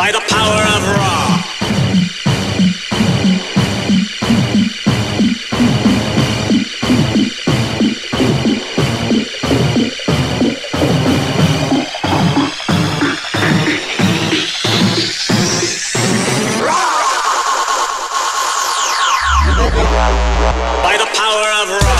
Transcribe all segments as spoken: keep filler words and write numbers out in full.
by the power of Ra. By the power of Ra.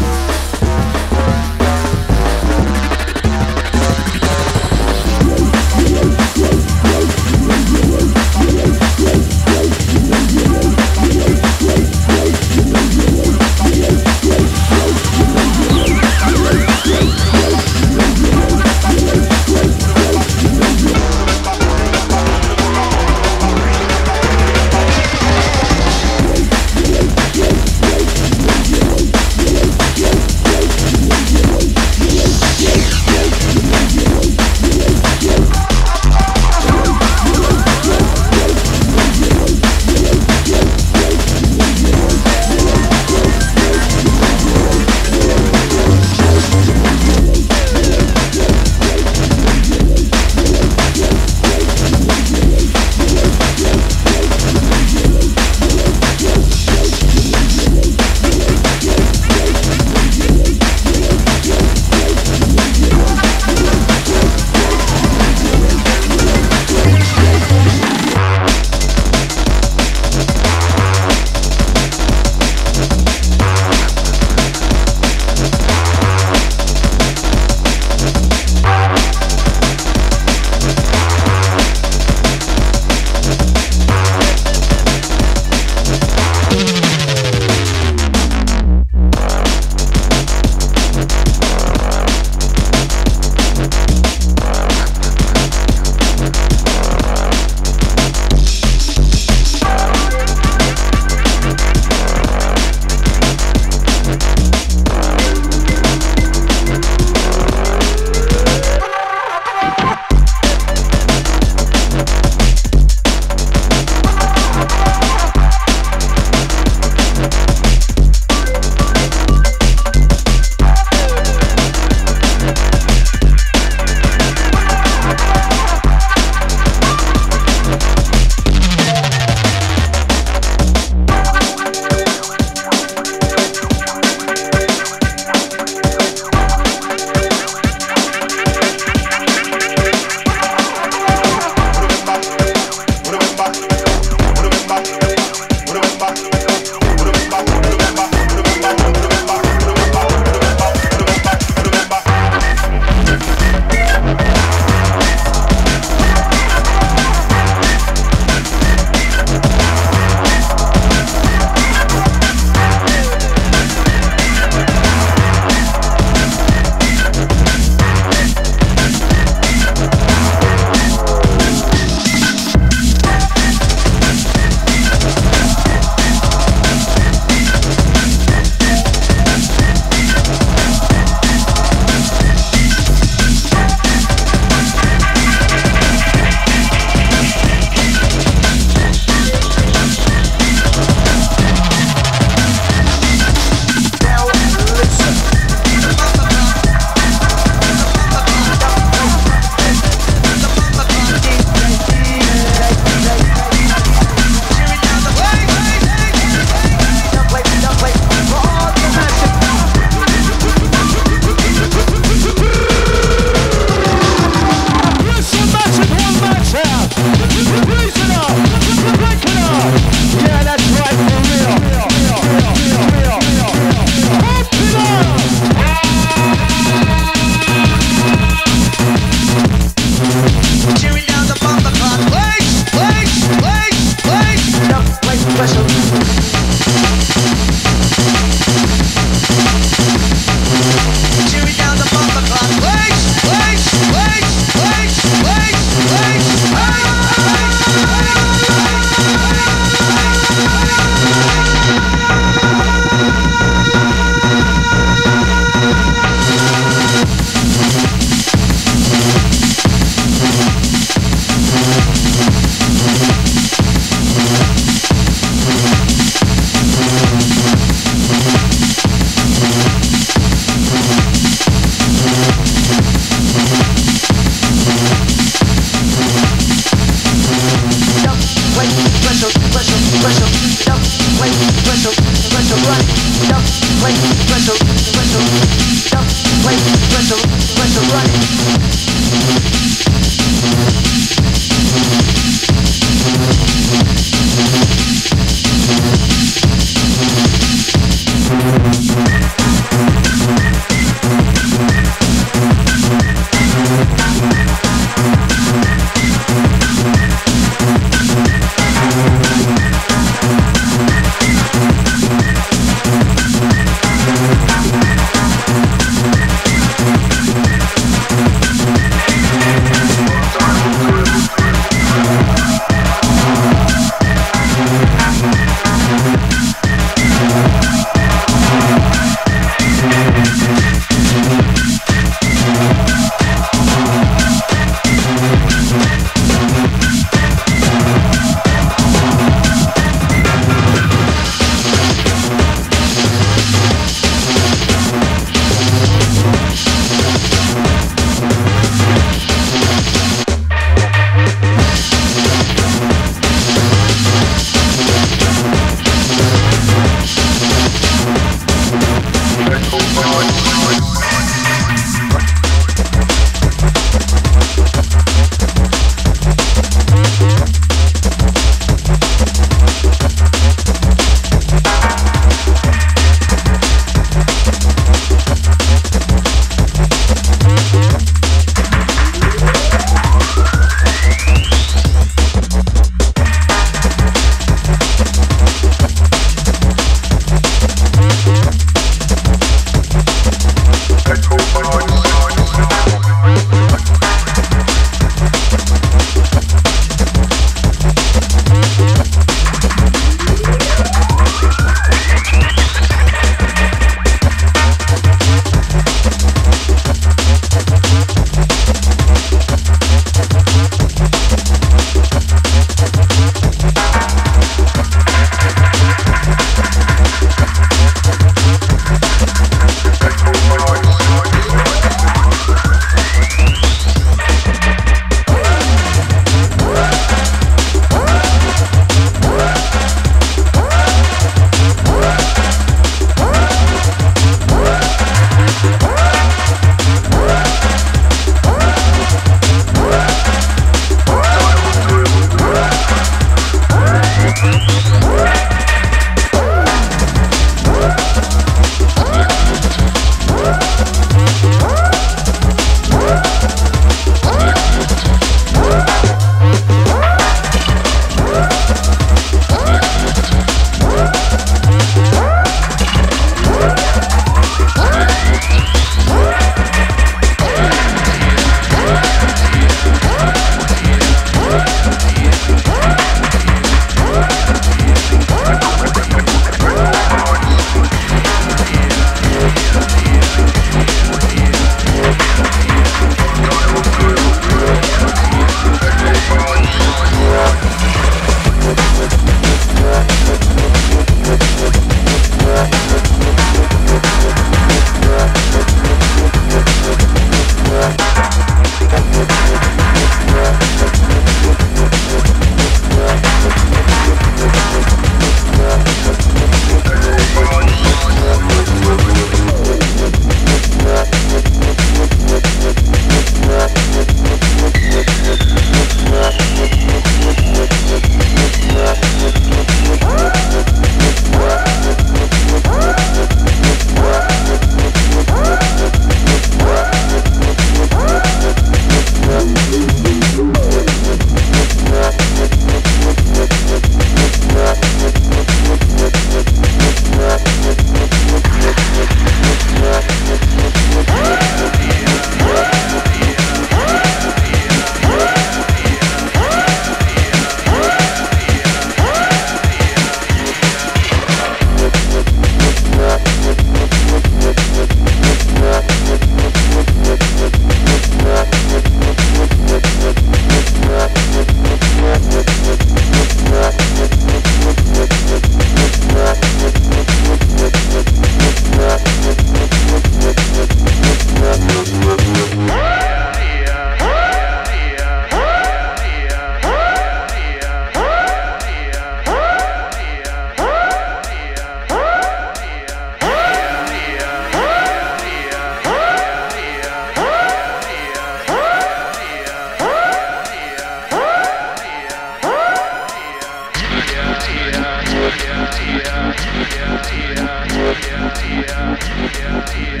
We'll be right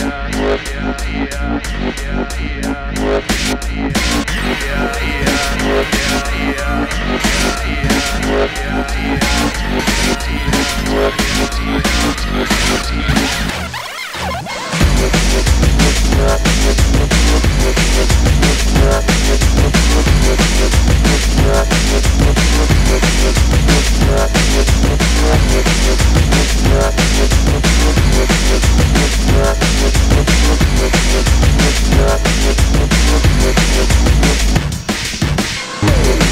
back.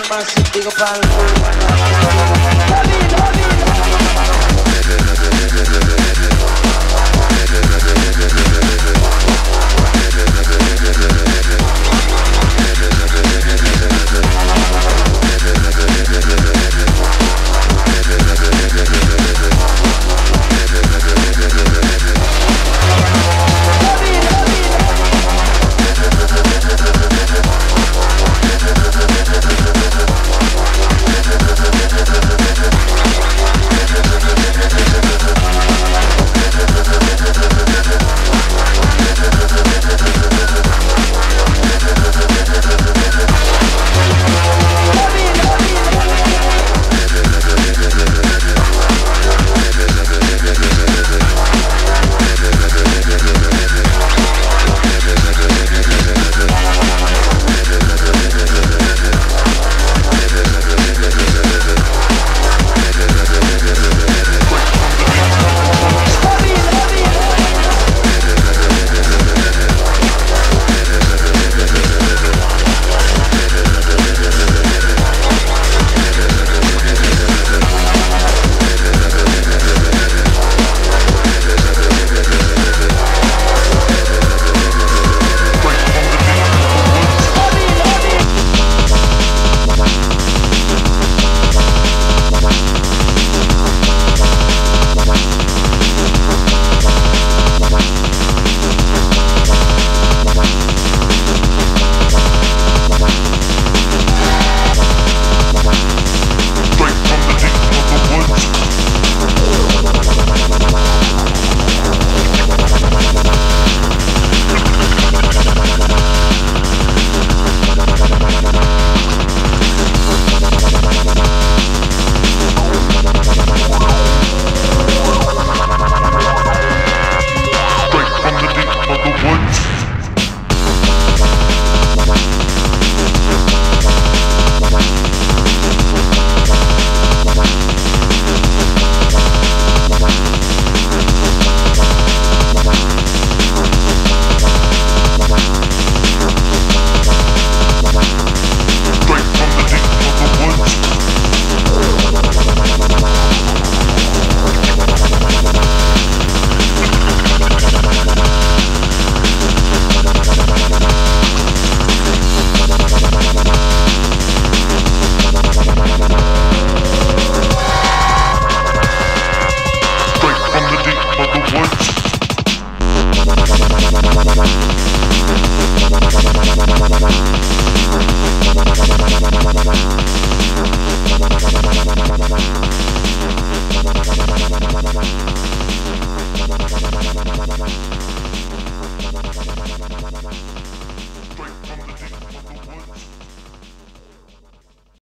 palmas, digo palmas.